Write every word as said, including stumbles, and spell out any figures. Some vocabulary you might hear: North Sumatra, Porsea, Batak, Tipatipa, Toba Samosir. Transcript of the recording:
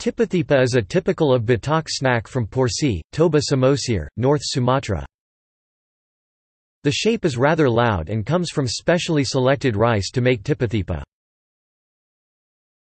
Tipatipa is a typical of Batak snack from Porsea, Toba Samosir, North Sumatra. The shape is rather loud and comes from specially selected rice to make tipatipa.